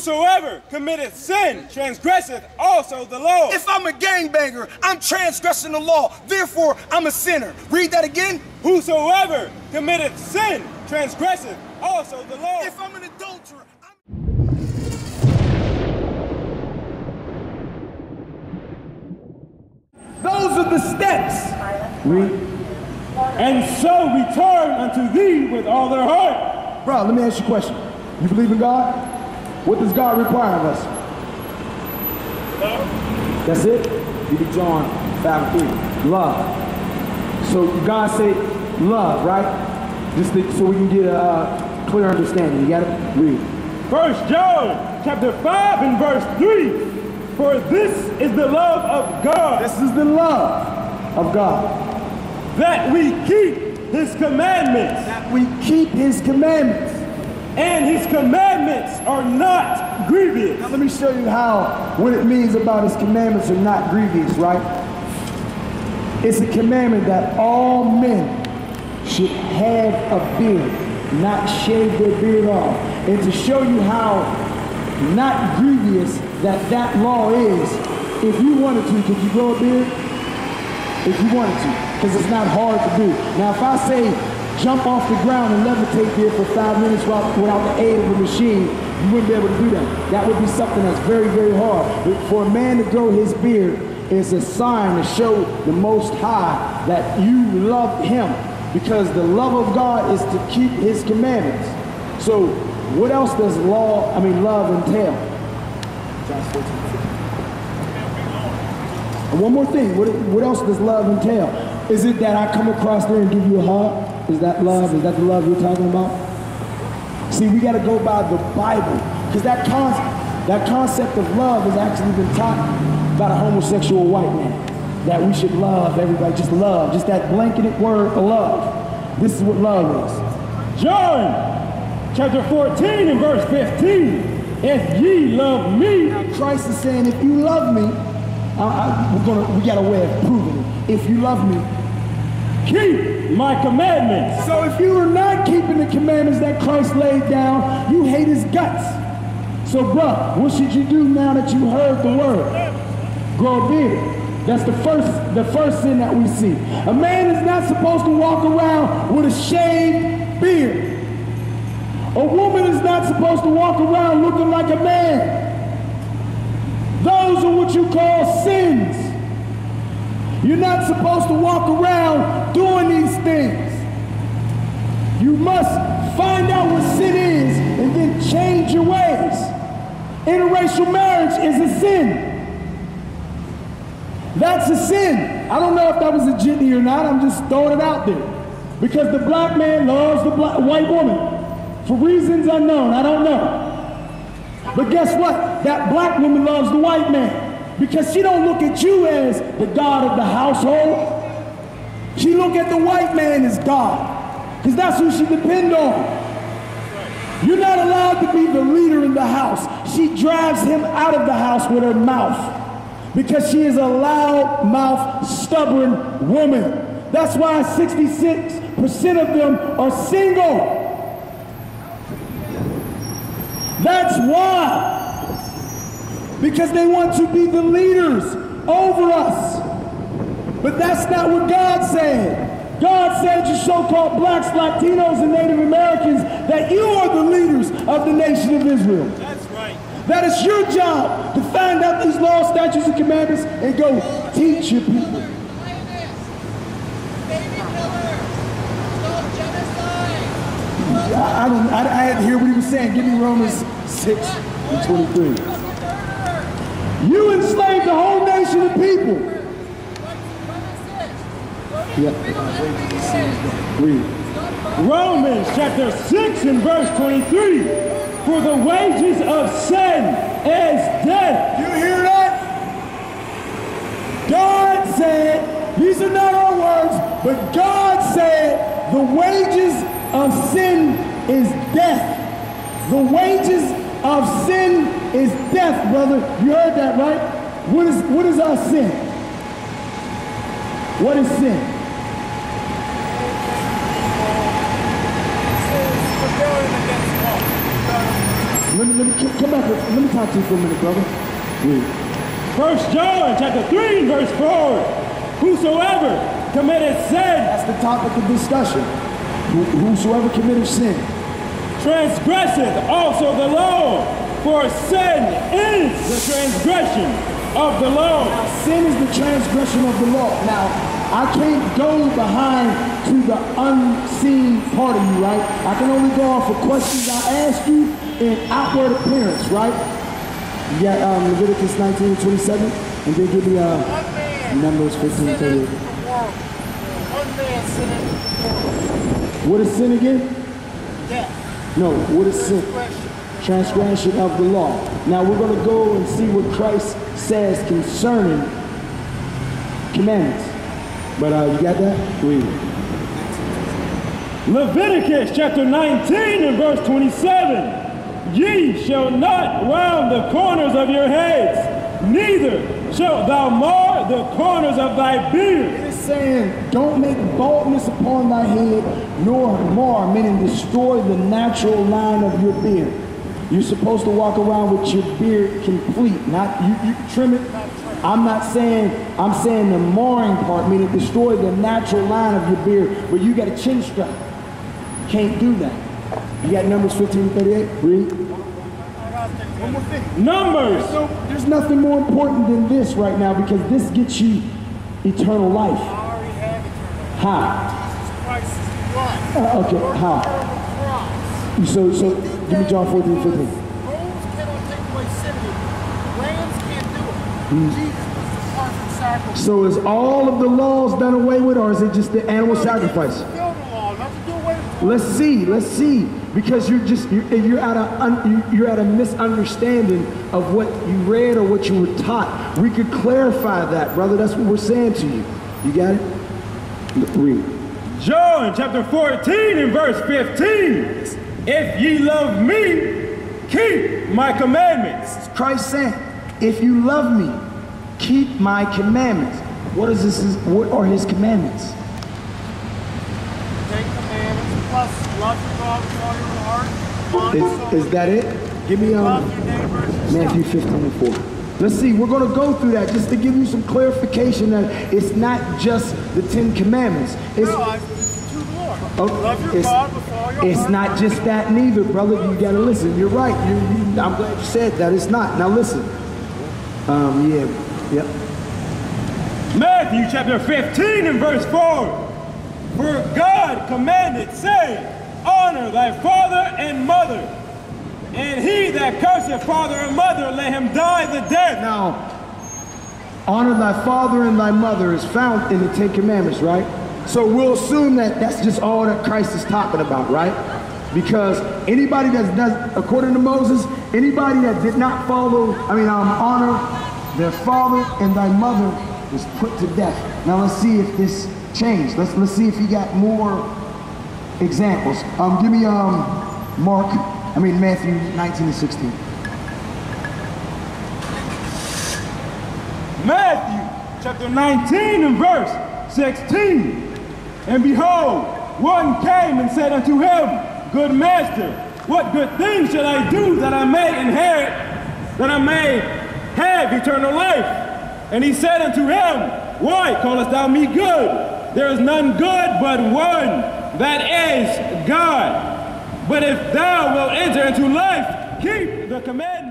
Whosoever committeth sin transgresseth also the law. If I'm a gangbanger, I'm transgressing the law. Therefore, I'm a sinner. Read that again. Whosoever committeth sin transgresseth also the law. If I'm an adulterer, those are the steps. Read. And so return unto thee with all their heart. Bro, let me ask you a question. You believe in God? What does God require of us? Love. That's it? You be John 5:3. Love. So God said love, right? Just so we can get a clear understanding. You got to read. 1 John 5:3. For this is the love of God. This is the love of God. That we keep his commandments. That we keep his commandments. And his commandments are not grievous. Now let me show you how, what it means about his commandments are not grievous, right? It's a commandment that all men should have a beard, not shave their beard off. And to show you how not grievous that law is, if you wanted to, could you grow a beard? If you wanted to, because it's not hard to do. Now, if I say jump off the ground and levitate there for 5 minutes without the aid of a machine, you wouldn't be able to do that. That would be something that's very, very hard. But for a man to grow his beard is a sign to show the Most High that you love him, because the love of God is to keep his commandments. So what else does love entail? And one more thing, what else does love entail? Is it that I come across there and give you a hug? Is that love? Is that the love you're talking about? See, we got to go by the Bible, because that concept of love has actually been taught by a homosexual white man, that we should love everybody, just love, just that blanketed word, love. This is what love is. John! Chapter 14:15, if ye love me. Now Christ is saying, if you love me, we got a way of proving it. If you love me, keep my commandments. So if you are not keeping the commandments that Christ laid down, you hate his guts. So bruh, what should you do now that you heard the word? Grow a beard. That's the first sin that we see. A man is not supposed to walk around with a shaved beard. A woman is not supposed to walk around looking like a man. Those are what you call sins. You're not supposed to walk around doing these things. You must find out what sin is and then change your ways. Interracial marriage is a sin. That's a sin. I don't know if that was a jitney or not. I'm just throwing it out there. Because the black man loves the white woman. For reasons unknown, I don't know. But guess what? That black woman loves the white man, because she don't look at you as the god of the household. She look at the white man as God, because that's who she depend on. You're not allowed to be the leader in the house. She drives him out of the house with her mouth, because she is a loud-mouthed, stubborn woman. That's why 66% of them are single. That's why, because they want to be the leaders over us. But that's not what God said. God said to so-called blacks, Latinos, and Native Americans that you are the leaders of the nation of Israel. That's right. That is your job to find out these laws, statutes, and commandments and go teach your people. I had to hear what he was saying. Give me Romans 6:23. You enslaved the whole nation of people. Yeah. Read. Romans 6:23. For the wages of sin is death. You hear that? God said, these are not our words, but God said the wages of sin is death. The wages of sin is death, brother. You heard that, right? What is our sin? What is sin? Rebellion against God. Come back. Let me talk to you for a minute, brother. Yeah. First John chapter 3, verse 4. Whosoever committed sin. That's the topic of discussion. Whosoever committed sin. Transgresseth also the law. For sin is the transgression of the law. Now, sin is the transgression of the law. Now, I can't go behind to the unseen part of you, right? I can only go off of questions I ask you in outward appearance, right? You got Leviticus 19:27, and then give me Numbers 15:30. What is sin again? Death. No, what is sin? Transgression of the law. Now we're going to go and see what Christ says concerning commandments. But you got that? Read. Leviticus chapter 19 and verse 27. Ye shall not round the corners of your heads, neither shalt thou mar the corners of thy beard. It is saying, don't make baldness upon thy head, nor mar, meaning destroy the natural line of your beard. You're supposed to walk around with your beard complete, not you trim it. I'm not saying, I'm saying the marring part, meaning destroy the natural line of your beard, but you got a chin strap. Can't do that. You got Numbers 15:38, read. Numbers! There's nothing more important than this right now because this gets you eternal life. I already have eternal life. How? Jesus Christ is the life. Okay, how? So give me John 14:15. Mm. So is all of the laws done away with, or is it just the animal sacrifice? Let's see, because you're at a misunderstanding of what you read or what you were taught. We could clarify that, brother. That's what we're saying to you. You got it? Read. John chapter 14 and verse 15. If ye love me, keep my commandments. Christ said, if you love me, keep my commandments. What are his commandments? Take commandments plus love your God with all your heart. Is that it? Give me Matthew 15:4. Let's see, we're going to go through that just to give you some clarification that it's not just the 10 commandments. It's not just that neither, brother. You got to listen. You're right. I'm glad you said that. It's not. Now listen. Matthew chapter 15 and verse 4. For God commanded, saying, honor thy father and mother, and he that curseth father and mother, let him die the death. Now, honor thy father and thy mother is found in the 10 commandments, right? So we'll assume that that's just all that Christ is talking about, right? Because anybody that does, according to Moses, anybody that did not follow, honor their father and thy mother was put to death. Now let's see if this changed. Let's see if you got more examples. Give me Matthew 19:16. Matthew chapter 19 and verse 16. And behold, one came and said unto him, Good master, what good thing shall I do that I may inherit, that I may have eternal life? And he said unto him, Why callest thou me good? There is none good but one, that is God. But if thou wilt enter into life, keep the commandments.